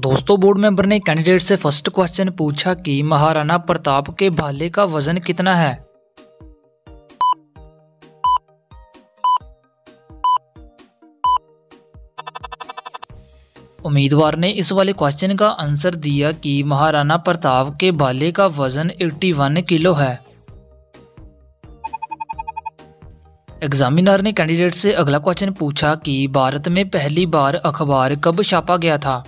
दोस्तों board member ने candidate से फर्स्ट क्वेश्चन पूछा कि महाराणा प्रताप के भाले का वजन कितना है। उम्मीदवार ने इस वाले क्वेश्चन का आंसर दिया कि महाराणा प्रताप के भाले का वजन 81 किलो है। एग्जामिनर ने कैंडिडेट से अगला क्वेश्चन पूछा कि भारत में पहली बार अखबार कब छापा गया था।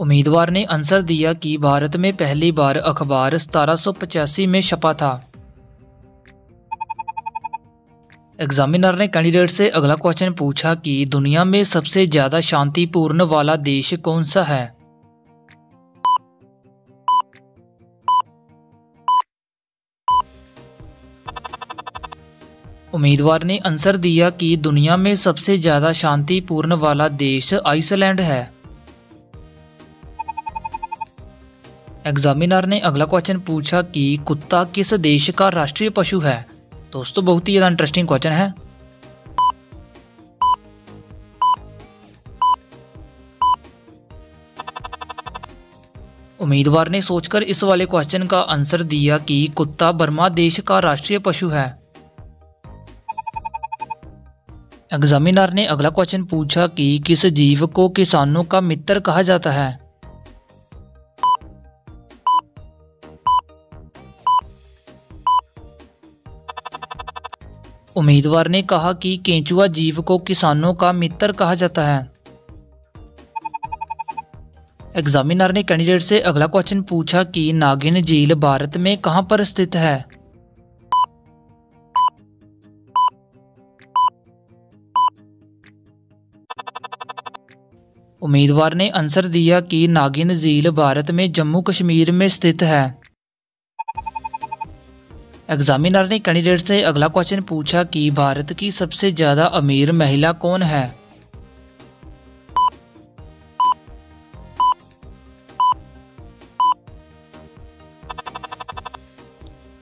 उम्मीदवार ने आंसर दिया कि भारत में पहली बार अखबार 1785 में छपा था। एग्जामिनर ने कैंडिडेट से अगला क्वेश्चन पूछा कि दुनिया में सबसे ज्यादा शांतिपूर्ण वाला देश कौन सा है। उम्मीदवार ने आंसर दिया कि दुनिया में सबसे ज्यादा शांतिपूर्ण वाला देश आइसलैंड है। एग्जामिनर ने अगला क्वेश्चन पूछा कि कुत्ता किस देश का राष्ट्रीय पशु है। दोस्तों बहुत ही ज़्यादा इंटरेस्टिंग क्वेश्चन है। उम्मीदवार ने सोचकर इस वाले क्वेश्चन का आंसर दिया कि कुत्ता बर्मा देश का राष्ट्रीय पशु है। एग्जामिनर ने अगला क्वेश्चन पूछा कि किस जीव को किसानों का मित्र कहा जाता है। उम्मीदवार ने कहा कि केंचुआ जीव को किसानों का मित्र कहा जाता है। एग्जामिनर ने कैंडिडेट से अगला क्वेश्चन पूछा कि नागिन झील भारत में कहां पर स्थित है। उम्मीदवार ने आंसर दिया कि नागिन झील भारत में जम्मू कश्मीर में स्थित है। एग्जामिनर ने कैंडिडेट से अगला क्वेश्चन पूछा कि भारत की सबसे ज़्यादा अमीर महिला कौन है।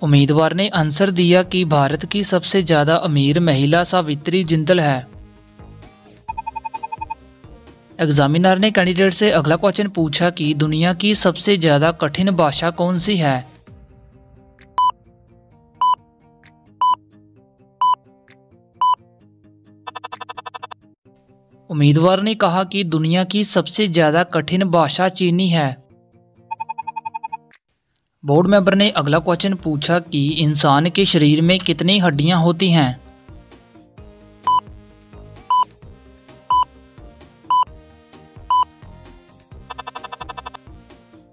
उम्मीदवार ने आंसर दिया कि भारत की सबसे ज़्यादा अमीर महिला सावित्री जिंदल है। एग्जामिनर ने कैंडिडेट से अगला क्वेश्चन पूछा कि दुनिया की सबसे ज़्यादा कठिन भाषा कौन सी है। उम्मीदवार ने कहा कि दुनिया की सबसे ज़्यादा कठिन भाषा चीनी है। बोर्ड मेंबर ने अगला क्वेश्चन पूछा कि इंसान के शरीर में कितनी हड्डियां होती हैं।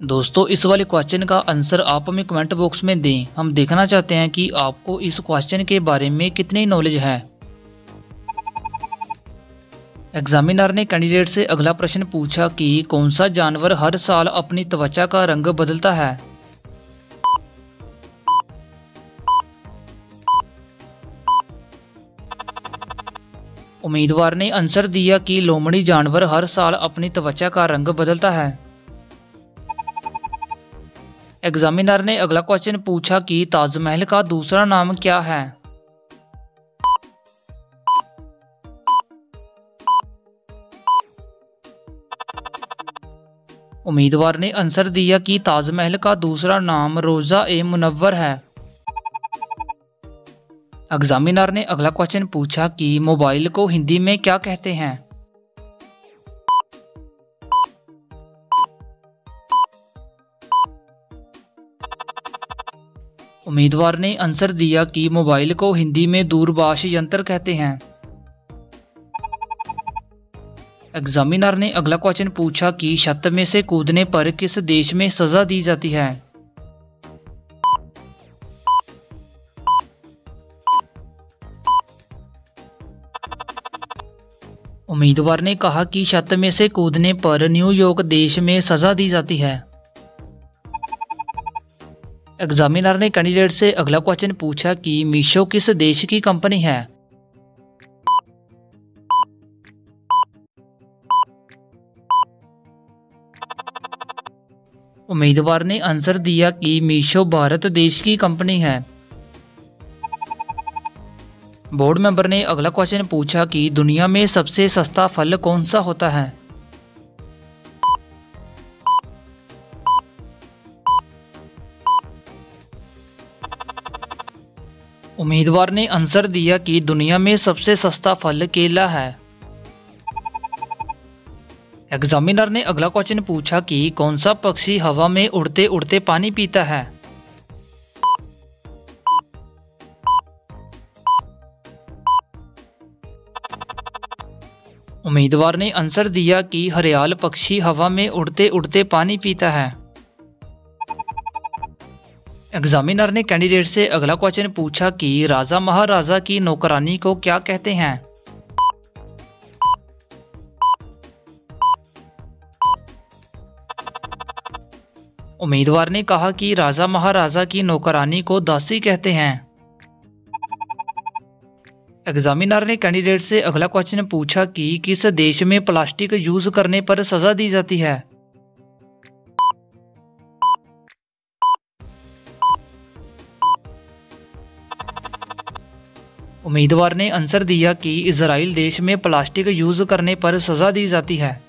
दोस्तों इस वाले क्वेश्चन का आंसर आप हमें कमेंट बॉक्स में दें। हम देखना चाहते हैं कि आपको इस क्वेश्चन के बारे में कितनी नॉलेज है। एग्जामिनर ने कैंडिडेट से अगला प्रश्न पूछा कि कौन सा जानवर हर साल अपनी त्वचा का रंग बदलता है। उम्मीदवार ने आंसर दिया कि लोमड़ी जानवर हर साल अपनी त्वचा का रंग बदलता है। एग्जामिनर ने अगला क्वेश्चन पूछा कि ताजमहल का दूसरा नाम क्या है। उम्मीदवार ने आंसर दिया कि ताजमहल का दूसरा नाम रोज़ा ए मुनव्वर है। एग्जामिनर ने अगला क्वेश्चन पूछा कि मोबाइल को हिंदी में क्या कहते हैं। उम्मीदवार ने आंसर दिया कि मोबाइल को हिंदी में दूरभाष यंत्र कहते हैं। एग्जामिनर ने अगला क्वेश्चन पूछा कि छत में से कूदने पर किस देश में सजा दी जाती है। उम्मीदवार ने कहा कि छत में से कूदने पर न्यूयॉर्क देश में सजा दी जाती है। एग्जामिनर ने कैंडिडेट से अगला क्वेश्चन पूछा कि मीशो किस देश की कंपनी है। उम्मीदवार ने आंसर दिया कि मीशो भारत देश की कंपनी है। बोर्ड मेंबर ने अगला क्वेश्चन पूछा कि दुनिया में सबसे सस्ता फल कौन सा होता है। उम्मीदवार ने आंसर दिया कि दुनिया में सबसे सस्ता फल केला है। एग्जामिनर ने अगला क्वेश्चन पूछा कि कौन सा पक्षी हवा में उड़ते उड़ते पानी पीता है। उम्मीदवार ने आंसर दिया कि हरियाल पक्षी हवा में उड़ते उड़ते पानी पीता है। एग्जामिनर ने कैंडिडेट से अगला क्वेश्चन पूछा कि राजा महाराजा की नौकरानी को क्या कहते हैं। उम्मीदवार ने कहा कि राजा महाराजा की नौकरानी को दासी कहते हैं। एग्जामिनर ने कैंडिडेट से अगला क्वेश्चन पूछा कि किस देश में प्लास्टिक यूज करने पर सजा दी जाती है। उम्मीदवार ने आंसर दिया कि इजराइल देश में प्लास्टिक यूज करने पर सजा दी जाती है।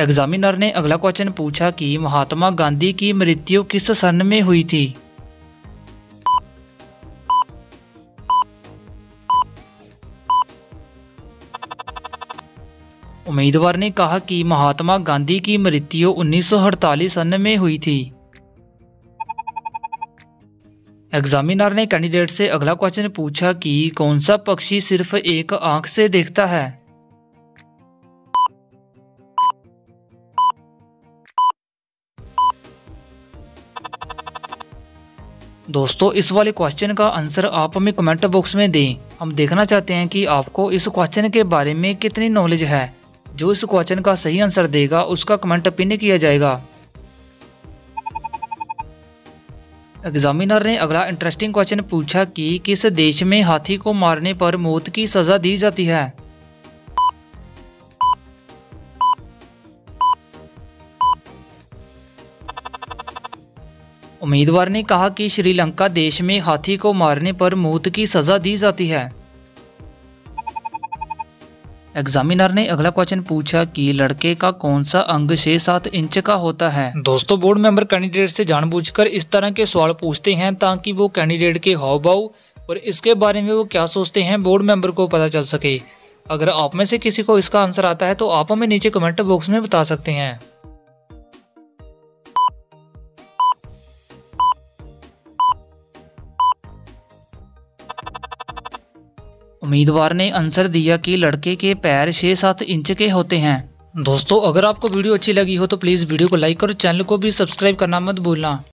एग्जामिनर ने अगला क्वेश्चन पूछा कि महात्मा गांधी की मृत्यु किस सन में हुई थी। उम्मीदवार ने कहा कि महात्मा गांधी की मृत्यु 1948 सन में हुई थी। एग्जामिनर ने कैंडिडेट से अगला क्वेश्चन पूछा कि कौन सा पक्षी सिर्फ एक आंख से देखता है। दोस्तों, इस वाले क्वेश्चन का आंसर आप हमें कमेंट बॉक्स में दें। हम देखना चाहते हैं कि आपको इस क्वेश्चन के बारे में कितनी नॉलेज है। जो इस क्वेश्चन का सही आंसर देगा उसका कमेंट पिन किया जाएगा। एग्जामिनर ने अगला इंटरेस्टिंग क्वेश्चन पूछा कि किस देश में हाथी को मारने पर मौत की सजा दी जाती है। उम्मीदवार ने कहा कि श्रीलंका देश में हाथी को मारने पर मौत की सजा दी जाती है। एग्जामिनर ने अगला क्वेश्चन पूछा कि लड़के का कौन सा अंग 6-7 इंच का होता है। दोस्तों, बोर्ड मेंबर कैंडिडेट से जानबूझकर इस तरह के सवाल पूछते हैं ताकि वो कैंडिडेट के हावभाव और इसके बारे में वो क्या सोचते हैं बोर्ड मेंबर को पता चल सके। अगर आप में से किसी को इसका आंसर आता है तो आप हमें नीचे कमेंट बॉक्स में बता सकते हैं। उम्मीदवार ने आंसर दिया कि लड़के के पैर 6-7 इंच के होते हैं। दोस्तों, अगर आपको वीडियो अच्छी लगी हो तो प्लीज़ वीडियो को लाइक और चैनल को भी सब्सक्राइब करना मत भूलना।